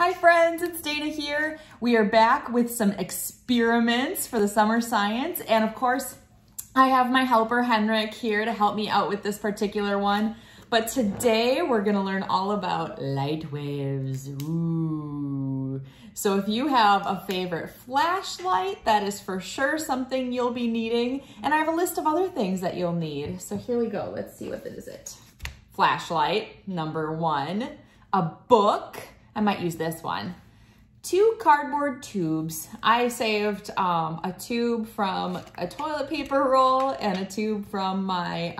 Hi friends, it's Dana here. We are back with some experiments for the summer science, and of course I have my helper Henrik here to help me out with this particular one. But today we're gonna learn all about light waves. Ooh. So if you have a favorite flashlight, that is for sure something you'll be needing. And I have a list of other things that you'll need. So here we go, let's see what is it. Flashlight, number one. A book, I might use this one. Two cardboard tubes. I saved a tube from a toilet paper roll and a tube from my,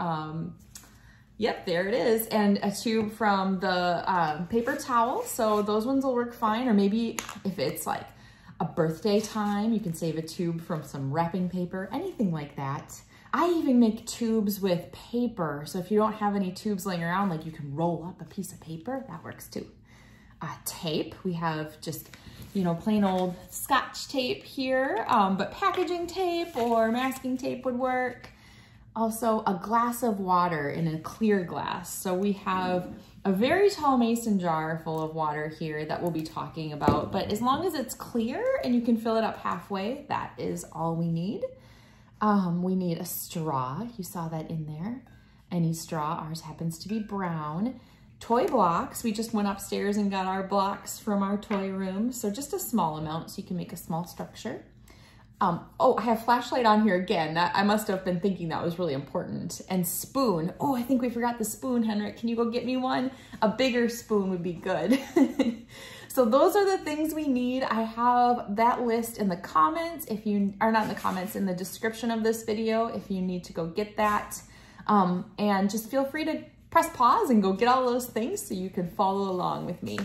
yep, there it is. And a tube from the paper towel. So those ones will work fine. Or maybe if it's like a birthday time, you can save a tube from some wrapping paper, anything like that. I even make tubes with paper. So if you don't have any tubes laying around, like you can roll up a piece of paper, that works too. Tape, we have just, you know, plain old Scotch tape here, but packaging tape or masking tape would work. Also a glass of water in a clear glass. So we have a very tall mason jar full of water here that we'll be talking about, but as long as it's clear and you can fill it up halfway, that is all we need. We need a straw, you saw that in there. Any straw, ours happens to be brown. Toy blocks, we just went upstairs and got our blocks from our toy room. So just a small amount so you can make a small structure. Oh, I have flashlight on here again. I must have been thinking that was really important. And spoon. Oh, I think we forgot the spoon, Henrik. Can you go get me one? A bigger spoon would be good. So those are the things we need. I have that list in the comments. If you are not in the comments, in the description of this video, if you need to go get that. And just feel free to press pause and go get all those things so you can follow along with me.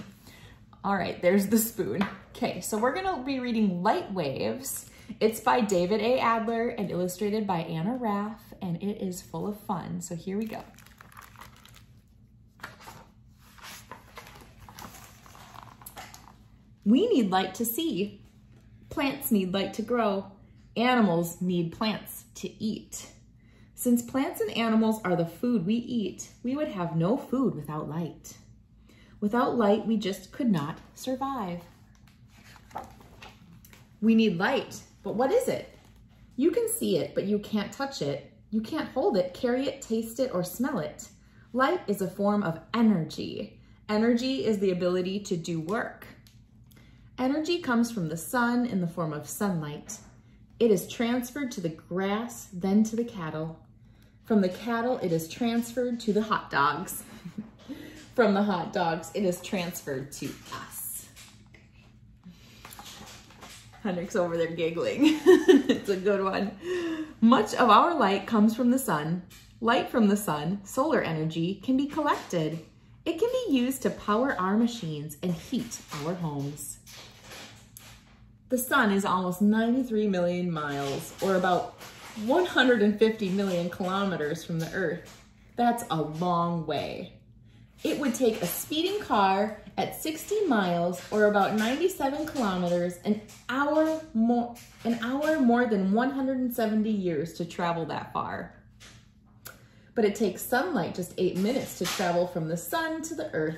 All right, there's the spoon. Okay, so we're gonna be reading Light Waves. It's by David A. Adler and illustrated by Anna Raff, and it is full of fun. So here we go. We need light to see. Plants need light to grow. Animals need plants to eat. Since plants and animals are the food we eat, we would have no food without light. Without light, we just could not survive. We need light, but what is it? You can see it, but you can't touch it. You can't hold it, carry it, taste it, or smell it. Light is a form of energy. Energy is the ability to do work. Energy comes from the sun in the form of sunlight. It is transferred to the grass, then to the cattle. From the cattle, it is transferred to the hot dogs. From the hot dogs, it is transferred to us. Henrik's over there giggling. It's a good one. Much of our light comes from the sun. Light from the sun, solar energy, can be collected. It can be used to power our machines and heat our homes. The sun is almost 93 million miles, or about 150 million kilometers from the Earth. That's a long way. It would take a speeding car at 60 miles, or about 97 kilometers, an hour more than 170 years to travel that far. But it takes sunlight just 8 minutes to travel from the sun to the Earth.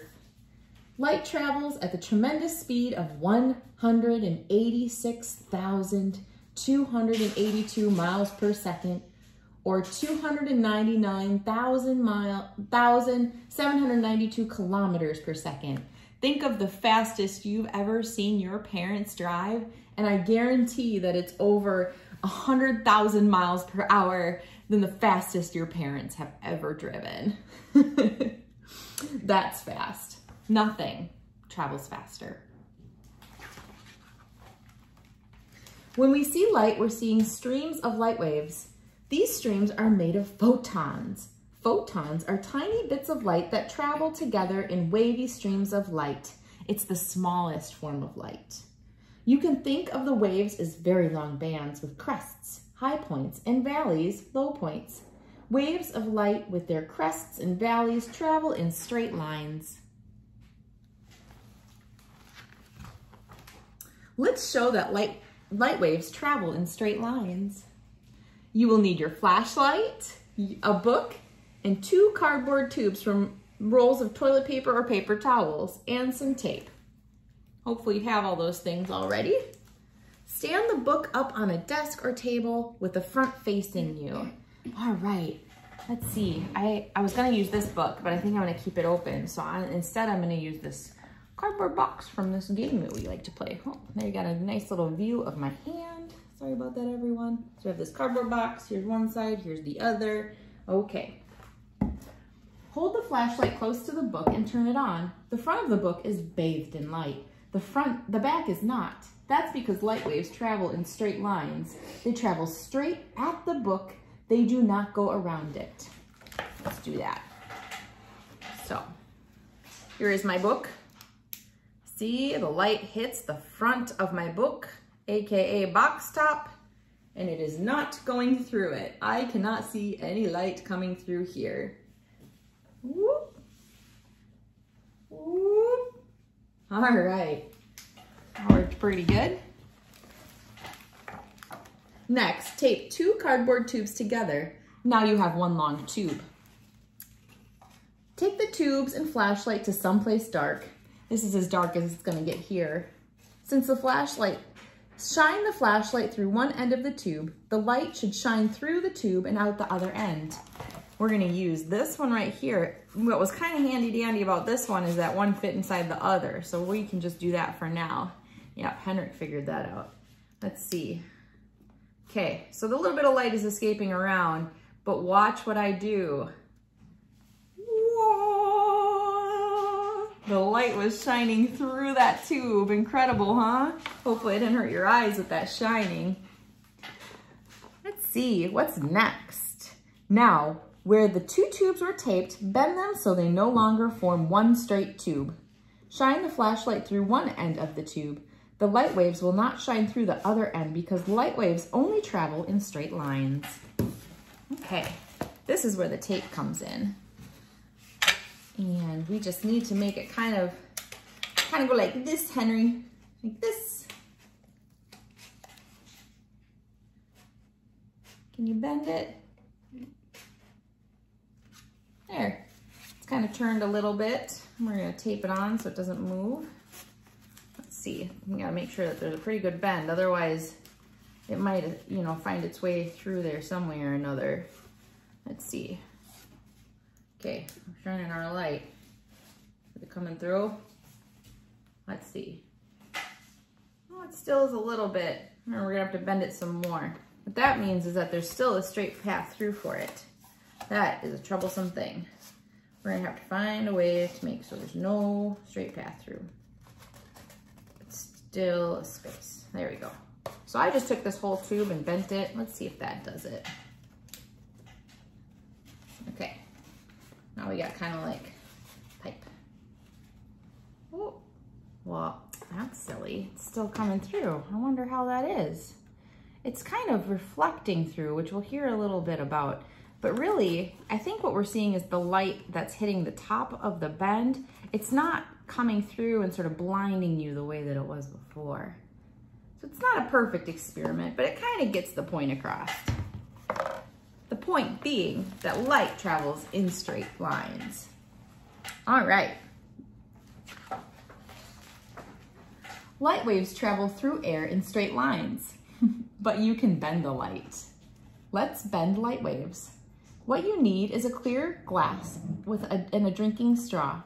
Light travels at the tremendous speed of 186,282 miles per second, or 299,792 kilometers per second. Think of the fastest you've ever seen your parents drive, and I guarantee that it's over 100,000 miles per hour than the fastest your parents have ever driven. That's fast. Nothing travels faster. When we see light, we're seeing streams of light waves. These streams are made of photons. Photons are tiny bits of light that travel together in wavy streams of light. It's the smallest form of light. You can think of the waves as very long bands with crests, high points, and valleys, low points. Waves of light with their crests and valleys travel in straight lines. Let's show that light waves travel in straight lines. You will need your flashlight, a book, and two cardboard tubes from rolls of toilet paper or paper towels, and some tape. Hopefully you have all those things already. Stand the book up on a desk or table with the front facing you. All right, let's see. I was gonna use this book, but I think I'm gonna keep it open. So instead I'm gonna use this cardboard box from this game that we like to play. Oh, there you got a nice little view of my hand. Sorry about that, everyone. So we have this cardboard box. Here's one side, here's the other. Okay. Hold the flashlight close to the book and turn it on. The front of the book is bathed in light. The back is not. That's because light waves travel in straight lines. They travel straight at the book. They do not go around it. Let's do that. So, here is my book. See, the light hits the front of my book, AKA box top, and it is not going through it. I cannot see any light coming through here. Whoop. Whoop. All right, that worked pretty good. Next, tape two cardboard tubes together. Now you have one long tube. Take the tubes and flashlight to someplace dark. This is as dark as it's gonna get here. Shine the flashlight through one end of the tube. The light should shine through the tube and out the other end. We're gonna use this one right here. What was kind of handy dandy about this one is that one fit inside the other. So we can just do that for now. Yep, Henrik figured that out. Let's see. Okay, so the little bit of light is escaping around, but watch what I do. Whoa! The light was shining through that tube. Incredible, huh? Hopefully it didn't hurt your eyes with that shining. Let's see, what's next? Now, where the two tubes were taped, bend them so they no longer form one straight tube. Shine the flashlight through one end of the tube. The light waves will not shine through the other end because light waves only travel in straight lines. Okay, this is where the tape comes in. And we just need to make it kind of go like this, Henry, like this. Can you bend it? There, it's kind of turned a little bit. We're gonna tape it on so it doesn't move. Let's see, we gotta make sure that there's a pretty good bend, otherwise it might, you know, find its way through there some way or another. Let's see. Okay, I'm shining our light. Is it coming through? Let's see. Oh, it still is a little bit. Remember, we're gonna have to bend it some more. What that means is that there's still a straight path through for it. That is a troublesome thing. We're gonna have to find a way to make so there's no straight path through. It's still a space. There we go. So I just took this whole tube and bent it. Let's see if that does it. Okay. Now we got kind of like pipe. Oh, well, that's silly. It's still coming through. I wonder how that is. It's kind of reflecting through, which we'll hear a little bit about. But really, I think what we're seeing is the light that's hitting the top of the bend. It's not coming through and sort of blinding you the way that it was before. So it's not a perfect experiment, but it kind of gets the point across. The point being that light travels in straight lines. All right. Light waves travel through air in straight lines, but you can bend the light. Let's bend light waves. What you need is a clear glass with a drinking straw.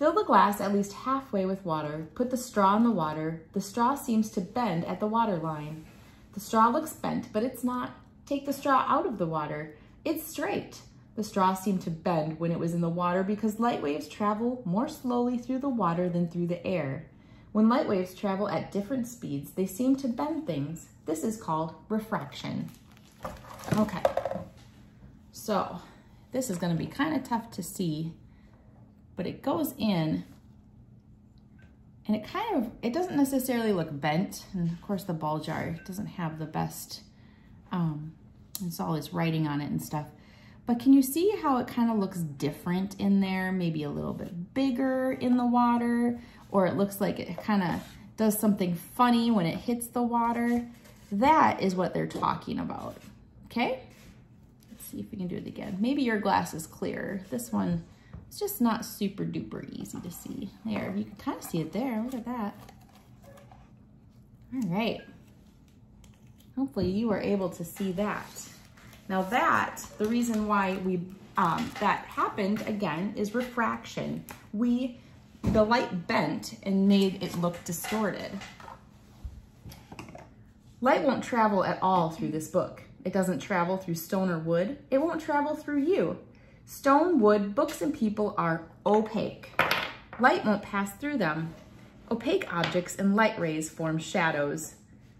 Fill the glass at least halfway with water. Put the straw in the water. The straw seems to bend at the water line. The straw looks bent, but it's not. Take the straw out of the water. It's straight. The straw seemed to bend when it was in the water because light waves travel more slowly through the water than through the air. When light waves travel at different speeds, they seem to bend things. This is called refraction. Okay. So this is gonna be kind of tough to see, but it goes in and it doesn't necessarily look bent. And of course the ball jar doesn't have the best, it's all this writing on it and stuff. But can you see how it kind of looks different in there? Maybe a little bit bigger in the water, or it looks like it kind of does something funny when it hits the water. That is what they're talking about, okay? See if we can do it again. Maybe your glass is clear. This one is just not super duper easy to see. There, you can kind of see it there. Look at that. All right. Hopefully you were able to see that. Now that, the reason why we that happened again is refraction. The light bent and made it look distorted. Light won't travel at all through this book. It doesn't travel through stone or wood. It won't travel through you. Stone, wood, books, and people are opaque. Light won't pass through them. Opaque objects and light rays form shadows.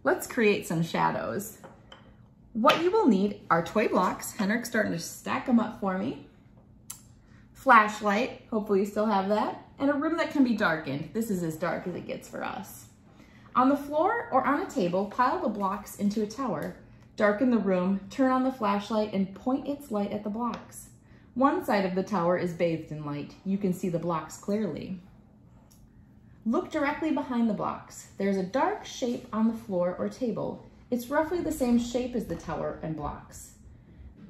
Let's create some shadows. What you will need are toy blocks. Henrik's starting to stack them up for me. Flashlight, hopefully you still have that. And a room that can be darkened. This is as dark as it gets for us. On the floor or on a table, pile the blocks into a tower. Darken the room, turn on the flashlight, and point its light at the blocks. One side of the tower is bathed in light. You can see the blocks clearly. Look directly behind the blocks. There's a dark shape on the floor or table. It's roughly the same shape as the tower and blocks.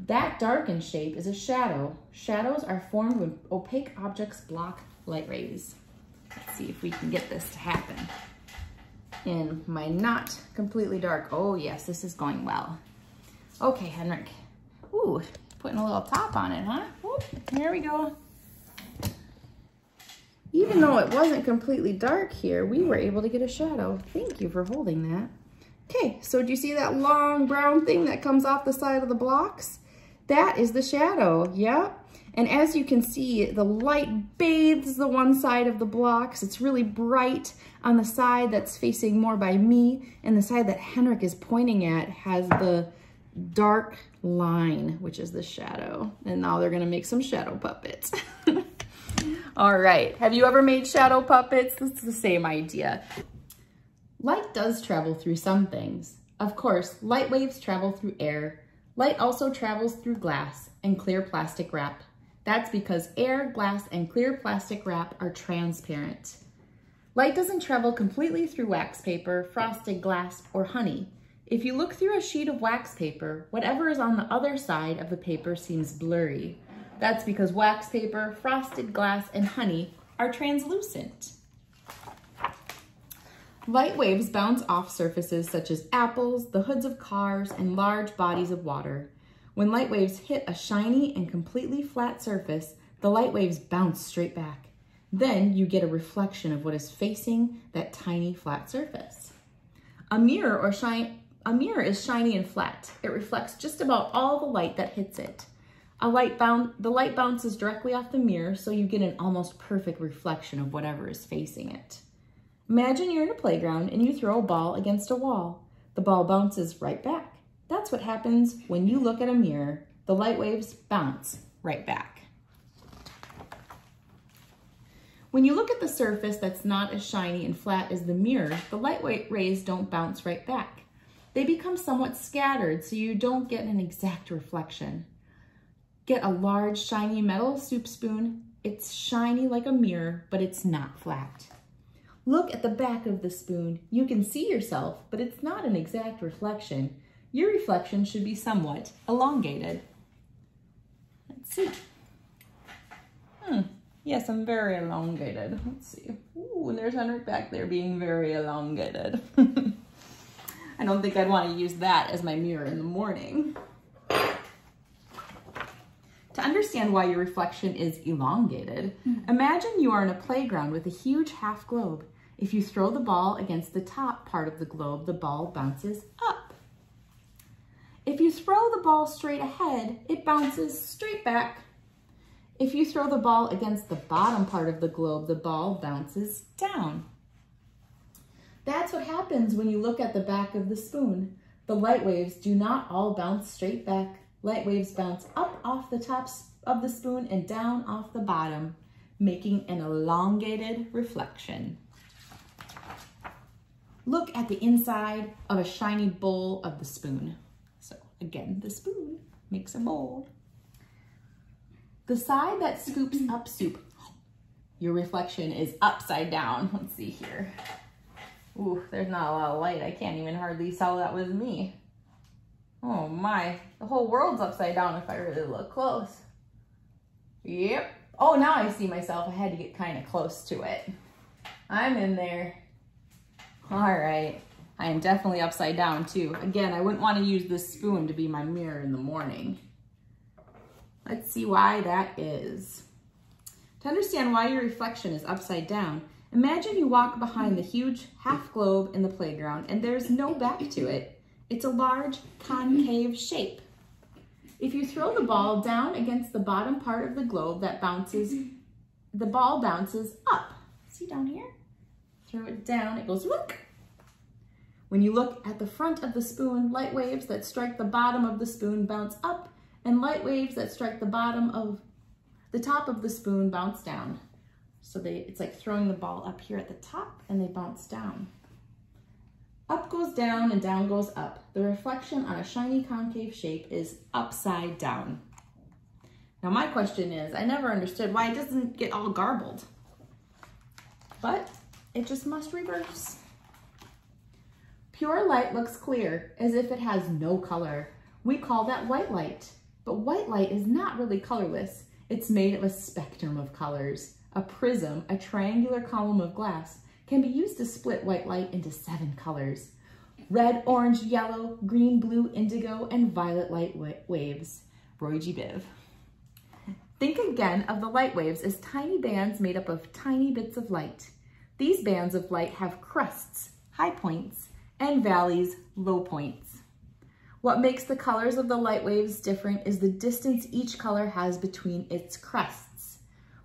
That darkened shape is a shadow. Shadows are formed when opaque objects block light rays. Let's see if we can get this to happen. In my not completely dark. Oh yes, this is going well. Okay, Henrik. Ooh, putting a little top on it, huh? Whoop, here we go. Even though it wasn't completely dark here, we were able to get a shadow. Thank you for holding that. Okay, so do you see that long brown thing that comes off the side of the blocks? That is the shadow, yep. And as you can see, the light bathes the one side of the blocks. It's really bright on the side that's facing more by me, and the side that Henrik is pointing at has the dark line, which is the shadow. And now they're gonna make some shadow puppets. All right, have you ever made shadow puppets? It's the same idea. Light does travel through some things. Of course, light waves travel through air. Light also travels through glass and clear plastic wrap. That's because air, glass, and clear plastic wrap are transparent. Light doesn't travel completely through wax paper, frosted glass, or honey. If you look through a sheet of wax paper, whatever is on the other side of the paper seems blurry. That's because wax paper, frosted glass, and honey are translucent. Light waves bounce off surfaces such as apples, the hoods of cars, and large bodies of water. When light waves hit a shiny and completely flat surface, the light waves bounce straight back. Then you get a reflection of what is facing that tiny flat surface. A mirror is shiny and flat. It reflects just about all the light that hits it. The light bounces directly off the mirror, so you get an almost perfect reflection of whatever is facing it. Imagine you're in a playground and you throw a ball against a wall. The ball bounces right back. That's what happens when you look at a mirror. The light waves bounce right back. When you look at the surface that's not as shiny and flat as the mirror, the light rays don't bounce right back. They become somewhat scattered, so you don't get an exact reflection. Get a large, shiny metal soup spoon. It's shiny like a mirror, but it's not flat. Look at the back of the spoon. You can see yourself, but it's not an exact reflection. Your reflection should be somewhat elongated. Let's see. Yes, I'm very elongated. Let's see. Ooh, and there's Henrik back there being very elongated. I don't think I'd want to use that as my mirror in the morning. To understand why your reflection is elongated, imagine you are in a playground with a huge half globe. If you throw the ball against the top part of the globe, the ball bounces up. If you throw the ball straight ahead, it bounces straight back. If you throw the ball against the bottom part of the globe, the ball bounces down. That's what happens when you look at the back of the spoon. The light waves do not all bounce straight back. Light waves bounce up off the tops of the spoon and down off the bottom, making an elongated reflection. Look at the inside of a shiny bowl of the spoon. So again, the spoon makes a bowl. The side that scoops up soup, your reflection is upside down. Let's see here. Ooh, there's not a lot of light. I can't even hardly tell that was me. Oh my, the whole world's upside down if I really look close. Yep. Oh, now I see myself. I had to get kind of close to it. I'm in there. All right. I am definitely upside down too. Again, I wouldn't want to use this spoon to be my mirror in the morning. Let's see why that is. To understand why your reflection is upside down, imagine you walk behind the huge half globe in the playground and there's no back to it. It's a large concave shape. If you throw the ball down against the bottom part of the globe that bounces, the ball bounces up. See down here? Throw it down, it goes whoop. When you look at the front of the spoon, light waves that strike the bottom of the spoon bounce up, and light waves that strike the bottom of the top of the spoon bounce down. So it's like throwing the ball up here at the top and they bounce down. Up goes down and down goes up. The reflection on a shiny concave shape is upside down. Now my question is, I never understood why it doesn't get all garbled, but it just must reverse. Pure light looks clear, as if it has no color. We call that white light, but white light is not really colorless. It's made of a spectrum of colors. A prism, a triangular column of glass, can be used to split white light into 7 colors. Red, orange, yellow, green, blue, indigo, and violet light waves. Roy G. Biv. Think again of the light waves as tiny bands made up of tiny bits of light. These bands of light have crests, high points, and valleys, low points. What makes the colors of the light waves different is the distance each color has between its crests.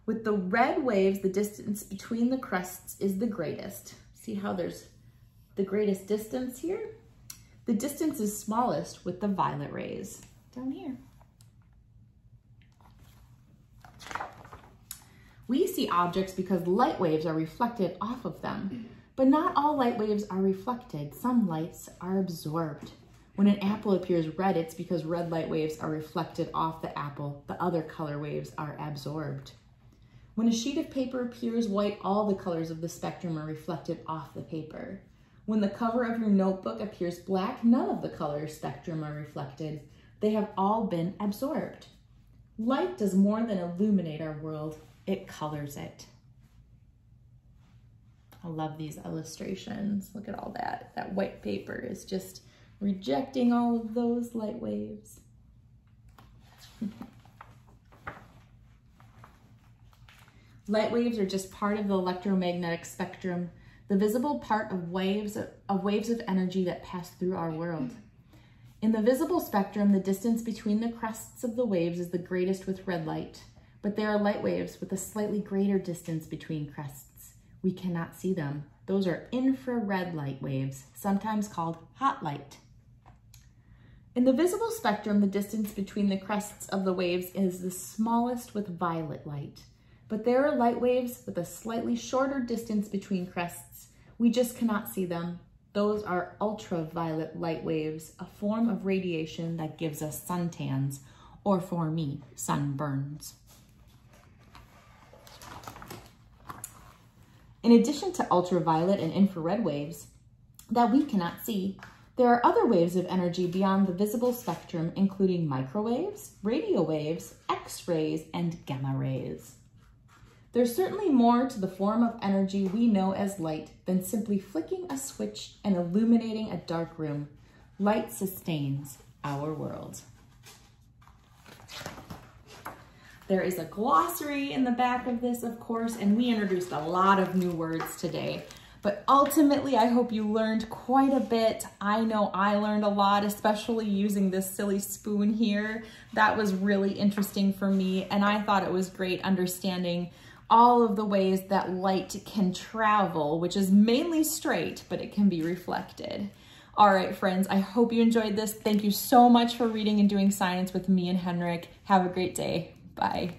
With the red waves, the distance between the crests is the greatest. See how there's the greatest distance here? The distance is smallest with the violet rays, down here. We see objects because light waves are reflected off of them, but not all light waves are reflected. Some lights are absorbed. When an apple appears red, it's because red light waves are reflected off the apple. The other color waves are absorbed. When a sheet of paper appears white, all the colors of the spectrum are reflected off the paper. When the cover of your notebook appears black, none of the color spectrum are reflected. They have all been absorbed. Light does more than illuminate our world, it colors it. I love these illustrations. Look at all that. That white paper is just rejecting all of those light waves. Light waves are just part of the electromagnetic spectrum, the visible part of waves of energy that pass through our world. In the visible spectrum, the distance between the crests of the waves is the greatest with red light, but there are light waves with a slightly greater distance between crests. We cannot see them. Those are infrared light waves, sometimes called hot light. In the visible spectrum, the distance between the crests of the waves is the smallest with violet light. But there are light waves with a slightly shorter distance between crests. We just cannot see them. Those are ultraviolet light waves, a form of radiation that gives us suntans, or for me, sunburns. In addition to ultraviolet and infrared waves that we cannot see, there are other waves of energy beyond the visible spectrum, including microwaves, radio waves, X-rays, and gamma rays. There's certainly more to the form of energy we know as light than simply flicking a switch and illuminating a dark room. Light sustains our world. There is a glossary in the back of this, of course, and we introduced a lot of new words today. But ultimately, I hope you learned quite a bit. I know I learned a lot, especially using this silly spoon here. That was really interesting for me, and I thought it was great understanding all of the ways that light can travel, which is mainly straight, but it can be reflected. All right, friends, I hope you enjoyed this. Thank you so much for reading and doing science with me and Henrik. Have a great day. Bye.